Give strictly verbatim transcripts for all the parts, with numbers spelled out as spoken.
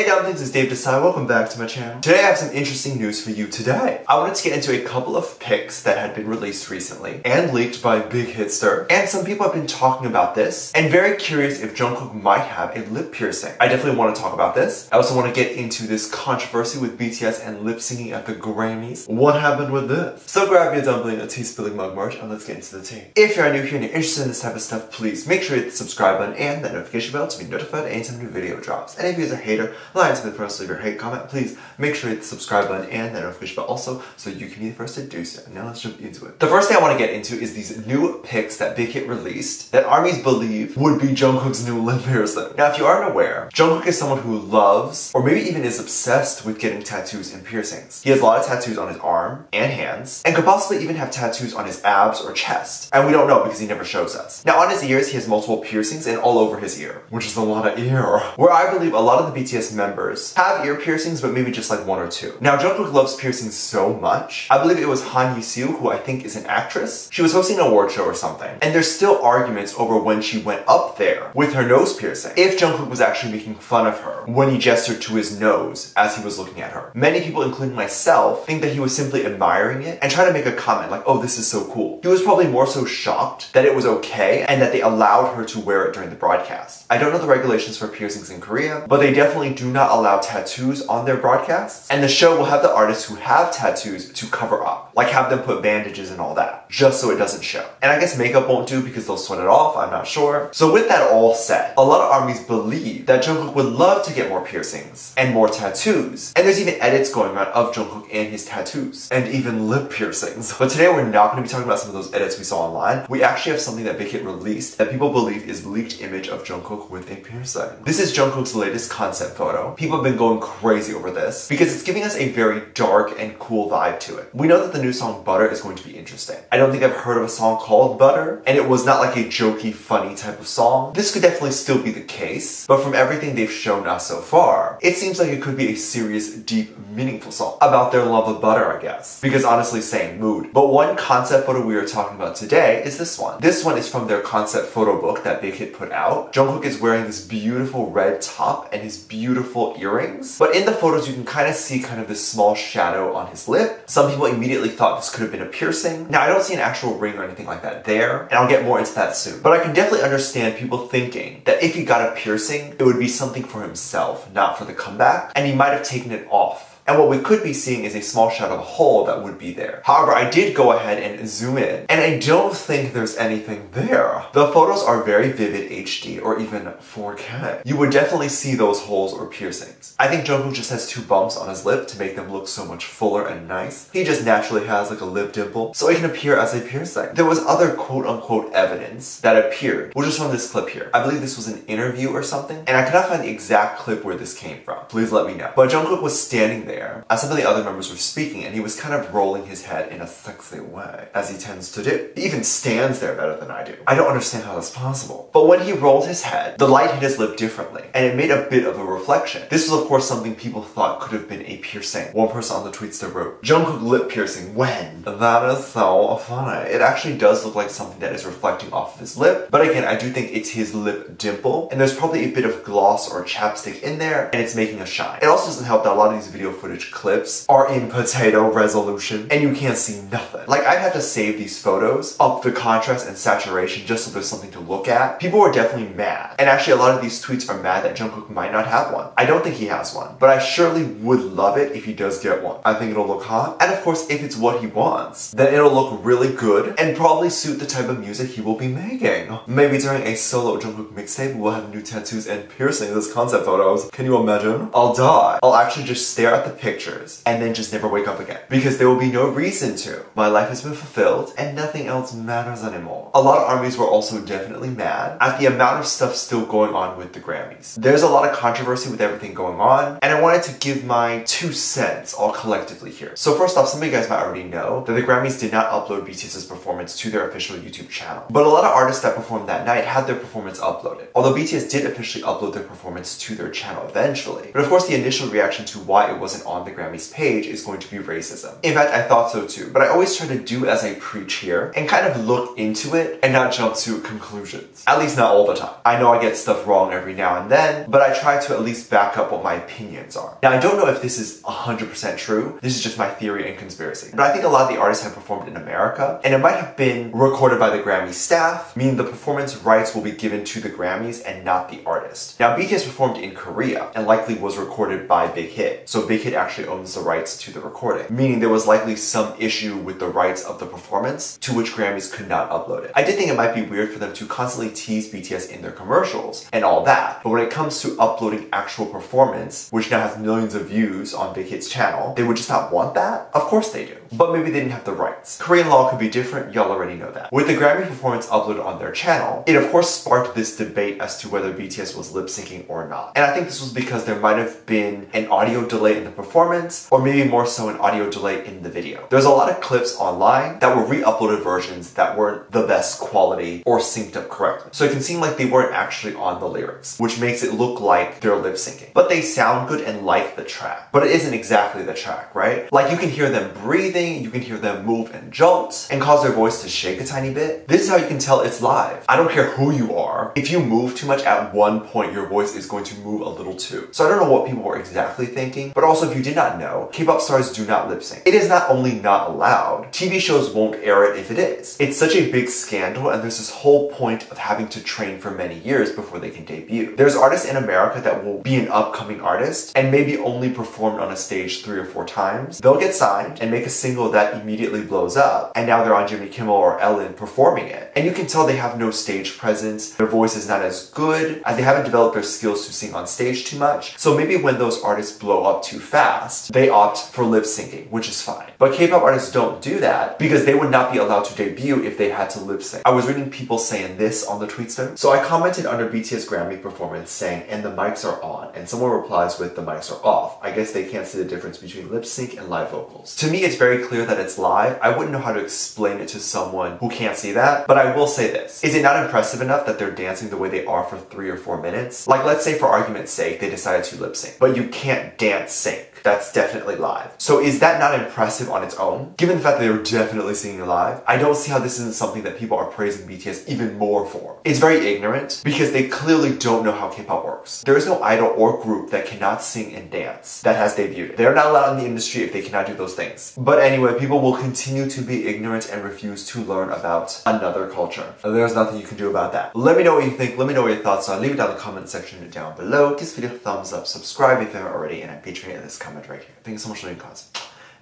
Hey guys, this is Dave Desai, welcome back to my channel. Today I have some interesting news for you today. I wanted to get into a couple of pics that had been released recently and leaked by Big Hit. And some people have been talking about this and very curious if Jungkook might have a lip piercing. I definitely want to talk about this. I also want to get into this controversy with B T S and lip singing at the Grammys. What happened with this? So grab your dumpling, a tea spilling mug merch, and let's get into the tea. If you are new here and you're interested in this type of stuff, please make sure you hit the subscribe button and that notification bell to be notified anytime a new video drops. And if you're a hater, lying to be the first to leave your hate comment, please make sure you hit the subscribe button and that notification bell also so you can be the first to do so. Now let's jump into it. The first thing I want to get into is these new pics that Big Hit released that ARMYs believe would be Jungkook's new lip piercing. Now if you aren't aware, Jungkook is someone who loves or maybe even is obsessed with getting tattoos and piercings. He has a lot of tattoos on his arm and hands and could possibly even have tattoos on his abs or chest, and we don't know because he never shows us. Now on his ears he has multiple piercings and all over his ear, which is a lot of ear. Where I believe a lot of the B T S members have ear piercings but maybe just like one or two. Now Jungkook loves piercings so much, I believe it was Han Yiseo, who I think is an actress. She was hosting an award show or something, and there's still arguments over when she went up there with her nose piercing, if Jungkook was actually making fun of her when he gestured to his nose as he was looking at her. Many people, including myself, think that he was simply admiring it and trying to make a comment like, oh, this is so cool. He was probably more so shocked that it was okay and that they allowed her to wear it during the broadcast. I don't know the regulations for piercings in Korea, but they definitely do not allow tattoos on their broadcasts, and the show will have the artists who have tattoos to cover up, like have them put bandages and all that, just so it doesn't show. And I guess makeup won't do because they'll sweat it off, I'm not sure. So with that all said, a lot of ARMYs believe that Jungkook would love to get more piercings and more tattoos, and there's even edits going on of Jungkook and his tattoos, and even lip piercings. But today we're not going to be talking about some of those edits we saw online. We actually have something that Big Hit released that people believe is leaked image of Jungkook with a piercing. This is Jungkook's latest concept photo. People have been going crazy over this because it's giving us a very dark and cool vibe to it. We know that the new song Butter is going to be interesting. I don't think I've heard of a song called Butter, and it was not like a jokey, funny type of song. This could definitely still be the case, but from everything they've shown us so far, it seems like it could be a serious, deep, meaningful song about their love of butter, I guess. Because honestly, same mood. But one concept photo we are talking about today is this one. This one is from their concept photo book that Big Hit put out. Jungkook is wearing this beautiful red top and his beautiful earrings, but in the photos you can kind of see kind of this small shadow on his lip. Some people immediately thought this could have been a piercing. Now I don't see an actual ring or anything like that there, and I'll get more into that soon. But I can definitely understand people thinking that if he got a piercing, it would be something for himself, not for the comeback, and he might have taken it off. And what we could be seeing is a small shot of a hole that would be there. However, I did go ahead and zoom in, and I don't think there's anything there. The photos are very vivid H D or even four K. You would definitely see those holes or piercings. I think Jungkook just has two bumps on his lip to make them look so much fuller and nice. He just naturally has like a lip dimple, so it can appear as a piercing. There was other quote-unquote evidence that appeared. We'll just run this clip here. I believe this was an interview or something, and I could not find the exact clip where this came from. Please let me know. But Jungkook was standing there as some of the other members were speaking, and he was kind of rolling his head in a sexy way, as he tends to do. He even stands there better than I do. I don't understand how that's possible. But when he rolled his head, the light hit his lip differently, and it made a bit of a reflection. This was of course something people thought could have been a piercing. One person on the tweets that wrote, Jungkook lip piercing, when? That is so funny. It actually does look like something that is reflecting off of his lip, but again, I do think it's his lip dimple, and there's probably a bit of gloss or chapstick in there, and it's making a shine. It also doesn't help that a lot of these video footage clips are in potato resolution and you can't see nothing. Like, I'd have to save these photos, up the contrast and saturation just so there's something to look at. People are definitely mad, and actually a lot of these tweets are mad that Jungkook might not have one. I don't think he has one, but I surely would love it if he does get one. I think it'll look hot, and of course if it's what he wants, then it'll look really good and probably suit the type of music he will be making. Maybe during a solo Jungkook mixtape we'll have new tattoos and piercings as concept photos. Can you imagine? I'll die. I'll actually just stare at the pictures and then just never wake up again, because there will be no reason to. My life has been fulfilled and nothing else matters anymore. A lot of ARMYs were also definitely mad at the amount of stuff still going on with the Grammys. There's a lot of controversy with everything going on, and I wanted to give my two cents all collectively here. So first off, some of you guys might already know that the Grammys did not upload BTS's performance to their official YouTube channel, but a lot of artists that performed that night had their performance uploaded, although B T S did officially upload their performance to their channel eventually. But of course the initial reaction to why it wasn't present on the Grammys page is going to be racism. In fact, I thought so too, but I always try to do as I preach here and kind of look into it and not jump to conclusions. At least not all the time. I know I get stuff wrong every now and then, but I try to at least back up what my opinions are. Now, I don't know if this is one hundred percent true. This is just my theory and conspiracy. But I think a lot of the artists have performed in America, and it might have been recorded by the Grammy staff, meaning the performance rights will be given to the Grammys and not the artist. Now, B T S performed in Korea and likely was recorded by Big Hit, so Big Hit actually owns the rights to the recording, meaning there was likely some issue with the rights of the performance to which Grammys could not upload it. I did think it might be weird for them to constantly tease B T S in their commercials and all that, but when it comes to uploading actual performance, which now has millions of views on Big Hit's channel, they would just not want that? Of course they do. But maybe they didn't have the rights. Korean law could be different, y'all already know that. With the Grammy performance uploaded on their channel, it of course sparked this debate as to whether B T S was lip-syncing or not. And I think this was because there might have been an audio delay in the performance, or maybe more so an audio delay in the video. There's a lot of clips online that were re-uploaded versions that weren't the best quality or synced up correctly. So it can seem like they weren't actually on the lyrics, which makes it look like they're lip-syncing. But they sound good and like the track. But it isn't exactly the track, right? Like you can hear them breathing, you can hear them move and jolt and cause their voice to shake a tiny bit. This is how you can tell it's live. I don't care who you are. If you move too much at one point, your voice is going to move a little too. So I don't know what people were exactly thinking, but also if you did not know, K-pop stars do not lip sync. It is not only not allowed, T V shows won't air it if it is. It's such a big scandal, and there's this whole point of having to train for many years before they can debut. There's artists in America that will be an upcoming artist and maybe only performed on a stage three or four times. They'll get signed and make a single that immediately blows up, and now they're on Jimmy Kimmel or Ellen performing it. And you can tell they have no stage presence, their voice is not as good, and they haven't developed their skills to sing on stage too much. So maybe when those artists blow up too fast, they opt for lip syncing, which is fine. But K-pop artists don't do that because they would not be allowed to debut if they had to lip sync. I was reading people saying this on the tweetster. So I commented under B T S Grammy performance saying, and the mics are on, and someone replies with, the mics are off. I guess they can't see the difference between lip sync and live vocals. To me, it's very very clear that it's live. I wouldn't know how to explain it to someone who can't see that, but I will say this. Is it not impressive enough that they're dancing the way they are for three or four minutes? Like, let's say for argument's sake, they decided to lip sync, but you can't dance sync. That's definitely live. So is that not impressive on its own? Given the fact that they were definitely singing live, I don't see how this isn't something that people are praising B T S even more for. It's very ignorant because they clearly don't know how K-pop works. There is no idol or group that cannot sing and dance that has debuted. They're not allowed in the industry if they cannot do those things. But anyway, people will continue to be ignorant and refuse to learn about another culture. And there's nothing you can do about that. Let me know what you think. Let me know what your thoughts are. Leave it down in the comment section down below. Give this video a thumbs up. Subscribe if you haven't already. And I'm Patreon in this comment right here. Thank you so much for your comments.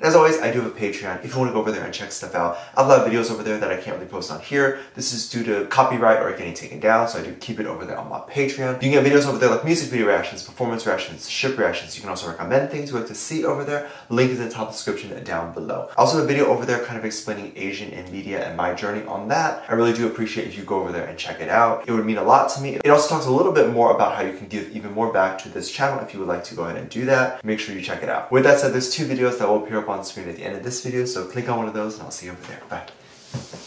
And as always, I do have a Patreon if you want to go over there and check stuff out. I have a lot of videos over there that I can't really post on here. This is due to copyright or getting taken down, so I do keep it over there on my Patreon. You can get videos over there like music video reactions, performance reactions, ship reactions. You can also recommend things you like to see over there. Link is in the top description down below. I also have a video over there kind of explaining Asian in media and my journey on that. I really do appreciate if you go over there and check it out. It would mean a lot to me. It also talks a little bit more about how you can give even more back to this channel if you would like to go ahead and do that. Make sure you check it out. With that said, there's two videos that will appear on screen at the end of this video, so click on one of those and I'll see you over there. Bye.